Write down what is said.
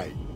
I